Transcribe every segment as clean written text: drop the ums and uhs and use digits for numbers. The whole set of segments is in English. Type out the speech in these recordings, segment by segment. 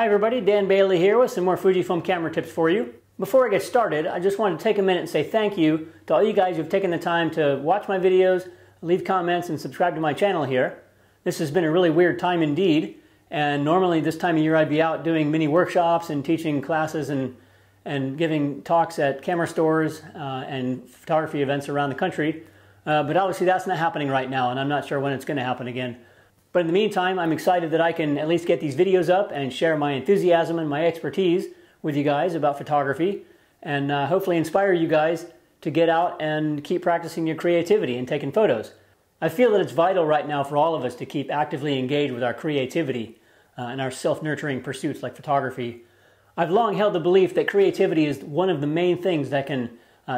Hi everybody, Dan Bailey here with some more Fujifilm camera tips for you. Before I get started, I just want to take a minute and say thank you to all you guys who've taken the time to watch my videos, leave comments, and subscribe to my channel here. This has been a really weird time indeed, and normally this time of year I'd be out doing mini workshops and teaching classes and giving talks at camera stores and photography events around the country. But obviously that's not happening right now, and I'm not sure when it's going to happen again. But in the meantime, I'm excited that I can at least get these videos up and share my enthusiasm and my expertise with you guys about photography, and hopefully inspire you guys to get out and keep practicing your creativity and taking photos. I feel that it's vital right now for all of us to keep actively engaged with our creativity and our self-nurturing pursuits like photography. I've long held the belief that creativity is one of the main things that can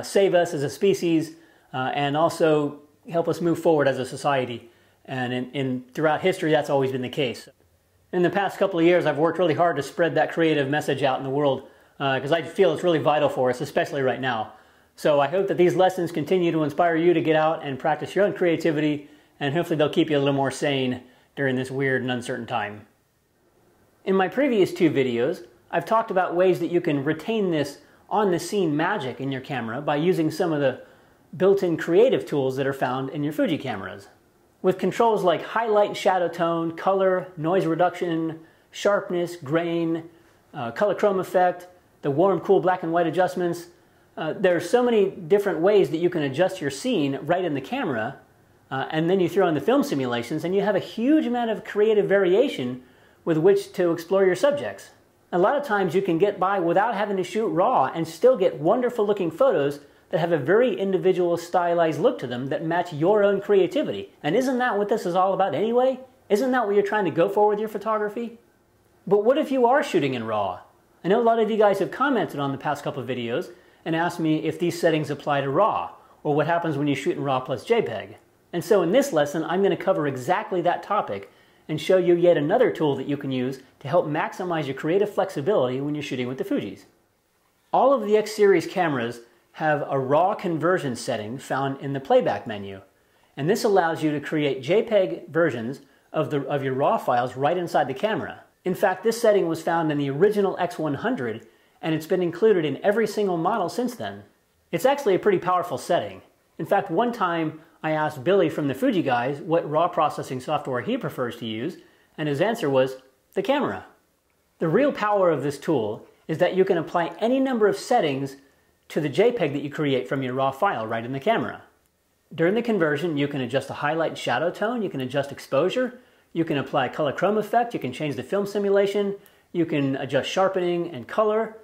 save us as a species and also help us move forward as a society. And throughout history, that's always been the case. In the past couple of years, I've worked really hard to spread that creative message out in the world because I feel it's really vital for us, especially right now. So I hope that these lessons continue to inspire you to get out and practice your own creativity, and hopefully they'll keep you a little more sane during this weird and uncertain time. In my previous two videos, I've talked about ways that you can retain this on-the-scene magic in your camera by using some of the built-in creative tools that are found in your Fuji cameras. With controls like highlight and shadow tone, color, noise reduction, sharpness, grain, color chrome effect, the warm, cool, black and white adjustments, there are so many different ways that you can adjust your scene right in the camera, and then you throw in the film simulations and you have a huge amount of creative variation with which to explore your subjects. A lot of times you can get by without having to shoot raw and still get wonderful looking photos that have a very individual stylized look to them that match your own creativity. And isn't that what this is all about anyway? Isn't that what you're trying to go for with your photography? But what if you are shooting in RAW? I know a lot of you guys have commented on the past couple of videos and asked me if these settings apply to RAW, or what happens when you shoot in RAW plus JPEG. And so in this lesson, I'm going to cover exactly that topic and show you yet another tool that you can use to help maximize your creative flexibility when you're shooting with the Fujis. All of the X-Series cameras have a RAW conversion setting found in the playback menu. And this allows you to create JPEG versions of your RAW files right inside the camera. In fact, this setting was found in the original X100, and it's been included in every single model since then. It's actually a pretty powerful setting. In fact, one time I asked Billy from the Fuji guys what RAW processing software he prefers to use, and his answer was the camera. The real power of this tool is that you can apply any number of settings to the JPEG that you create from your RAW file right in the camera. During the conversion, you can adjust the highlight and shadow tone, you can adjust exposure, you can apply color chrome effect, you can change the film simulation, you can adjust sharpening and color.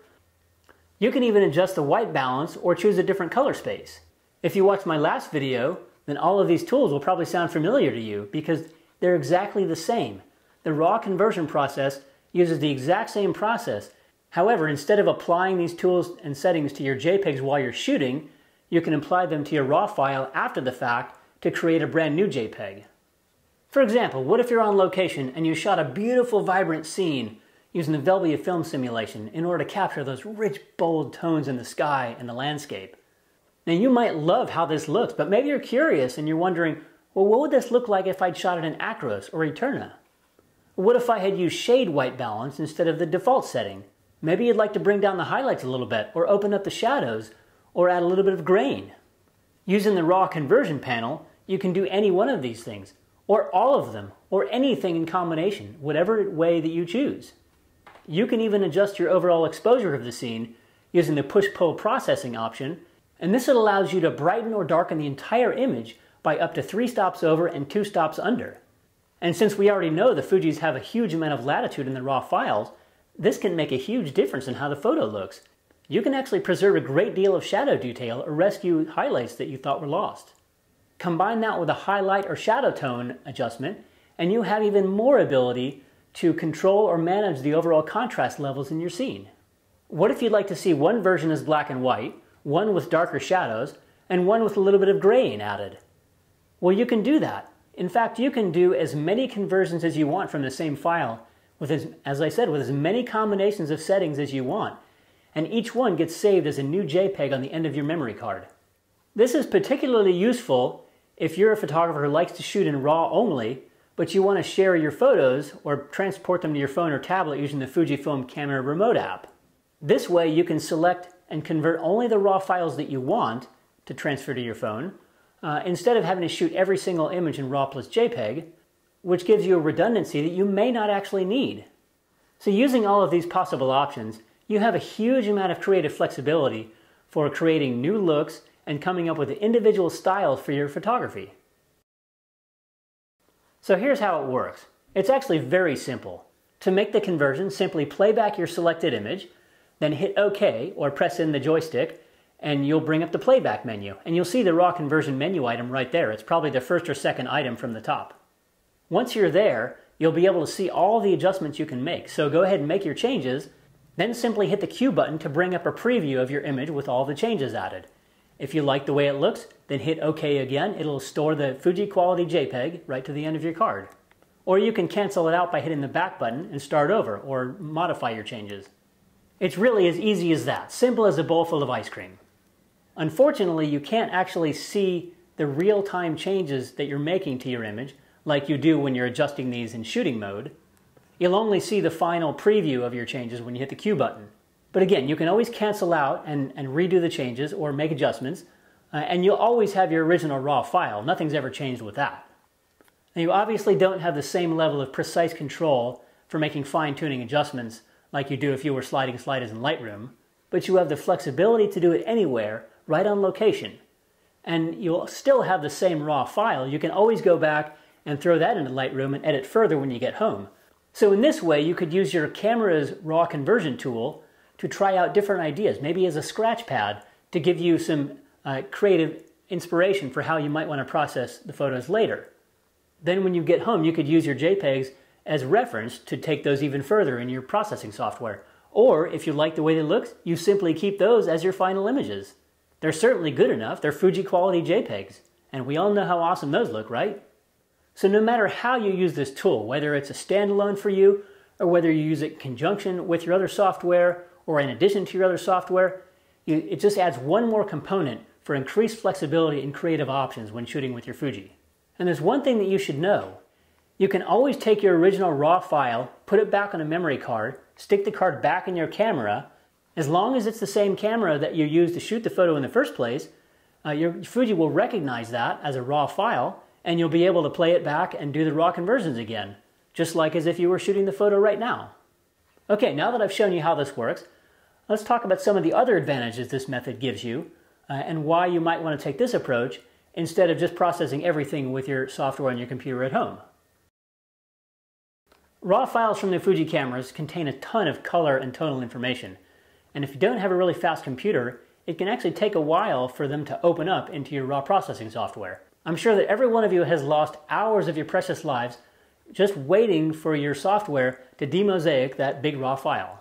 You can even adjust the white balance or choose a different color space. If you watched my last video, then all of these tools will probably sound familiar to you because they're exactly the same. The RAW conversion process uses the exact same process. However, instead of applying these tools and settings to your JPEGs while you're shooting, you can apply them to your RAW file after the fact to create a brand new JPEG. For example, what if you're on location and you shot a beautiful, vibrant scene using the Velvia film simulation in order to capture those rich, bold tones in the sky and the landscape? Now, you might love how this looks, but maybe you're curious and you're wondering, well, what would this look like if I'd shot it in Acros or Eterna? What if I had used shade white balance instead of the default setting? Maybe you'd like to bring down the highlights a little bit, or open up the shadows, or add a little bit of grain. Using the RAW conversion panel, you can do any one of these things, or all of them, or anything in combination, whatever way that you choose. You can even adjust your overall exposure of the scene using the push-pull processing option, and this allows you to brighten or darken the entire image by up to 3 stops over and 2 stops under. And since we already know the Fujis have a huge amount of latitude in the RAW files, this can make a huge difference in how the photo looks. You can actually preserve a great deal of shadow detail or rescue highlights that you thought were lost. Combine that with a highlight or shadow tone adjustment, and you have even more ability to control or manage the overall contrast levels in your scene. What if you'd like to see one version as black and white, one with darker shadows, and one with a little bit of grain added? Well, you can do that. In fact, you can do as many conversions as you want from the same file, with as many combinations of settings as you want, and each one gets saved as a new JPEG on the end of your memory card. This is particularly useful if you're a photographer who likes to shoot in RAW only, but you want to share your photos or transport them to your phone or tablet using the Fujifilm Camera Remote app. This way you can select and convert only the raw files that you want to transfer to your phone, instead of having to shoot every single image in RAW plus JPEG, which gives you a redundancy that you may not actually need. So using all of these possible options, you have a huge amount of creative flexibility for creating new looks and coming up with individual styles for your photography. So here's how it works. It's actually very simple. To make the conversion, simply play back your selected image, then hit OK or press in the joystick, and you'll bring up the playback menu. And you'll see the raw conversion menu item right there. It's probably the first or second item from the top. Once you're there, you'll be able to see all the adjustments you can make. So go ahead and make your changes, then simply hit the Q button to bring up a preview of your image with all the changes added. If you like the way it looks, then hit OK again. It'll store the Fuji quality JPEG right to the end of your card. Or you can cancel it out by hitting the back button and start over or modify your changes. It's really as easy as that, simple as a bowl full of ice cream. Unfortunately, you can't actually see the real-time changes that you're making to your image like you do when you're adjusting these in shooting mode. You'll only see the final preview of your changes when you hit the Q button. But again, you can always cancel out and redo the changes or make adjustments, and you'll always have your original raw file. Nothing's ever changed with that. Now, you obviously don't have the same level of precise control for making fine-tuning adjustments like you do if you were sliding sliders in Lightroom, but you have the flexibility to do it anywhere, right on location. And you'll still have the same raw file. You can always go back and throw that into Lightroom and edit further when you get home. So in this way, you could use your camera's raw conversion tool to try out different ideas, maybe as a scratch pad, to give you some creative inspiration for how you might want to process the photos later. Then when you get home, you could use your JPEGs as reference to take those even further in your processing software. Or if you like the way they look, you simply keep those as your final images. They're certainly good enough. They're Fuji quality JPEGs, and we all know how awesome those look, right? So no matter how you use this tool, whether it's a standalone for you, or whether you use it in conjunction with your other software, or in addition to your other software, it just adds one more component for increased flexibility and creative options when shooting with your Fuji. And there's one thing that you should know. You can always take your original raw file, put it back on a memory card, stick the card back in your camera. As long as it's the same camera that you used to shoot the photo in the first place, your Fuji will recognize that as a raw file, and you'll be able to play it back and do the raw conversions again, just like as if you were shooting the photo right now. Okay, now that I've shown you how this works, let's talk about some of the other advantages this method gives you and why you might want to take this approach instead of just processing everything with your software on your computer at home. Raw files from the Fuji cameras contain a ton of color and tonal information, and if you don't have a really fast computer, it can actually take a while for them to open up into your raw processing software. I'm sure that every one of you has lost hours of your precious lives just waiting for your software to demosaic that big raw file.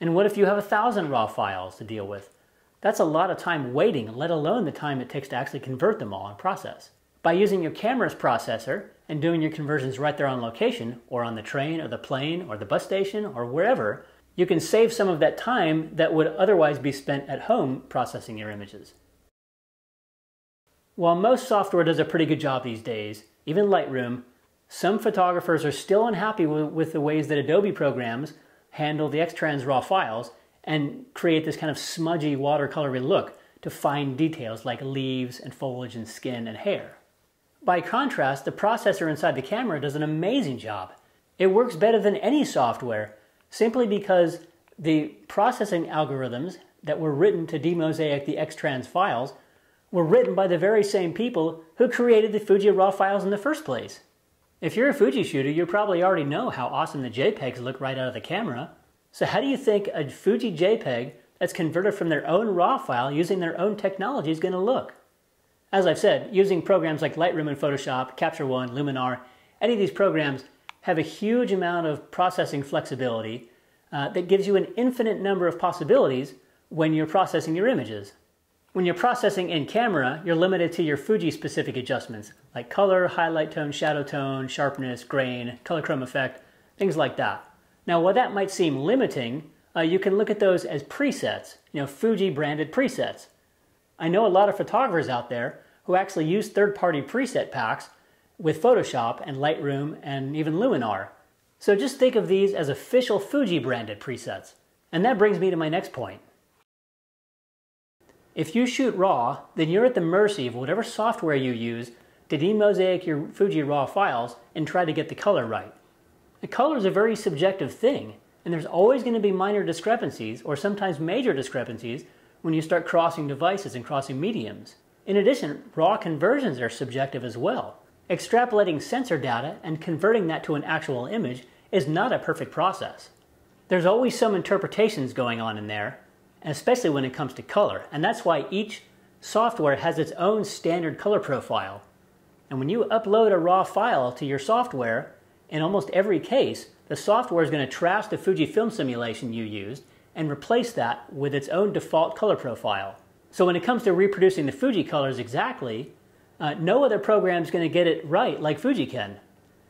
And what if you have 1,000 raw files to deal with? That's a lot of time waiting, let alone the time it takes to actually convert them all and process. By using your camera's processor and doing your conversions right there on location, or on the train, or the plane, or the bus station, or wherever, you can save some of that time that would otherwise be spent at home processing your images. While most software does a pretty good job these days, even Lightroom, some photographers are still unhappy with the ways that Adobe programs handle the X-Trans raw files and create this kind of smudgy watercolory look to fine details like leaves and foliage and skin and hair. By contrast, the processor inside the camera does an amazing job. It works better than any software simply because the processing algorithms that were written to demosaic the X-Trans files were written by the very same people who created the Fuji raw files in the first place. If you're a Fuji shooter, you probably already know how awesome the JPEGs look right out of the camera. So how do you think a Fuji JPEG that's converted from their own raw file using their own technology is going to look? As I've said, using programs like Lightroom and Photoshop, Capture One, Luminar, any of these programs have a huge amount of processing flexibility that gives you an infinite number of possibilities when you're processing your images. When you're processing in camera, you're limited to your Fuji-specific adjustments like color, highlight tone, shadow tone, sharpness, grain, color chrome effect, things like that. Now, while that might seem limiting, you can look at those as presets, you know, Fuji-branded presets. I know a lot of photographers out there who actually use third-party preset packs with Photoshop and Lightroom and even Luminar. So just think of these as official Fuji branded presets. And that brings me to my next point. If you shoot RAW, then you're at the mercy of whatever software you use to demosaic your Fuji RAW files and try to get the color right. The color is a very subjective thing, and there's always going to be minor discrepancies, or sometimes major discrepancies, when you start crossing devices and crossing mediums. In addition, RAW conversions are subjective as well. Extrapolating sensor data and converting that to an actual image is not a perfect process. There's always some interpretations going on in there, especially when it comes to color, and that's why each software has its own standard color profile. And when you upload a RAW file to your software, in almost every case, the software is going to trash the Fujifilm simulation you used and replace that with its own default color profile. So when it comes to reproducing the Fuji colors exactly, no other program is going to get it right like Fuji can.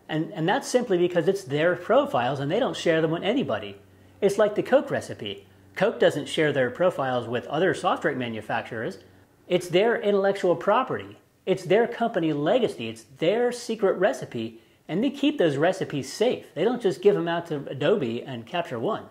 And that's simply because it's their profiles and they don't share them with anybody. It's like the Coke recipe. Coke doesn't share their profiles with other soft drink manufacturers. It's their intellectual property. It's their company legacy. It's their secret recipe, and they keep those recipes safe. They don't just give them out to Adobe and Capture One.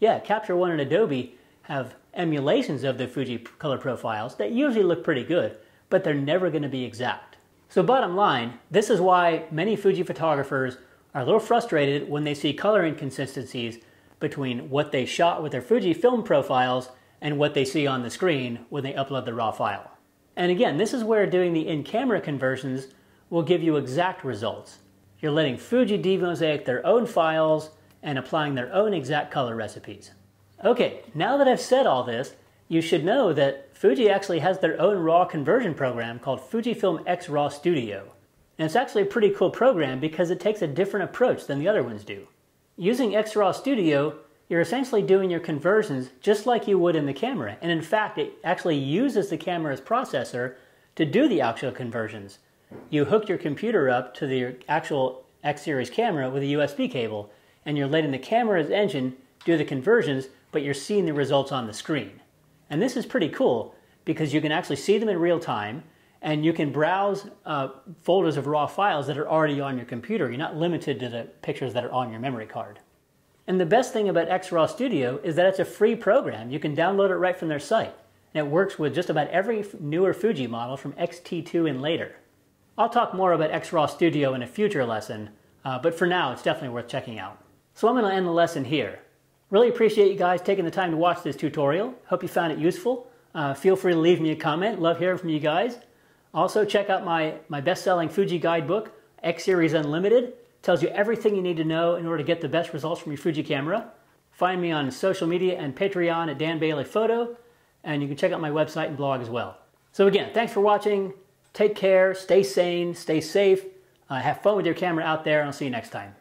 Yeah, Capture One and Adobe have emulations of the Fuji color profiles that usually look pretty good, but they're never going to be exact. So bottom line, this is why many Fuji photographers are a little frustrated when they see color inconsistencies between what they shot with their Fujifilm profiles and what they see on the screen when they upload the RAW file. And again, this is where doing the in-camera conversions will give you exact results. You're letting Fuji demosaic their own files and applying their own exact color recipes. Okay, now that I've said all this, you should know that Fuji actually has their own RAW conversion program called Fujifilm X-Raw Studio. And it's actually a pretty cool program because it takes a different approach than the other ones do. Using X-Raw Studio, you're essentially doing your conversions just like you would in the camera. And in fact, it actually uses the camera's processor to do the actual conversions. You hook your computer up to the actual X-Series camera with a USB cable, and you're letting the camera's engine do the conversions, but you're seeing the results on the screen. And this is pretty cool because you can actually see them in real time, and you can browse folders of RAW files that are already on your computer. You're not limited to the pictures that are on your memory card. And the best thing about X-Raw Studio is that it's a free program. You can download it right from their site. And it works with just about every newer Fuji model from X-T2 and later. I'll talk more about X-Raw Studio in a future lesson, but for now it's definitely worth checking out. So I'm going to end the lesson here. Really appreciate you guys taking the time to watch this tutorial. Hope you found it useful. Feel free to leave me a comment. Love hearing from you guys. Also check out my best-selling Fuji guidebook, X-Series Unlimited. Tells you everything you need to know in order to get the best results from your Fuji camera. Find me on social media and Patreon at Dan Bailey Photo, and you can check out my website and blog as well. So again, thanks for watching. Take care, stay sane, stay safe, have fun with your camera out there, and I'll see you next time.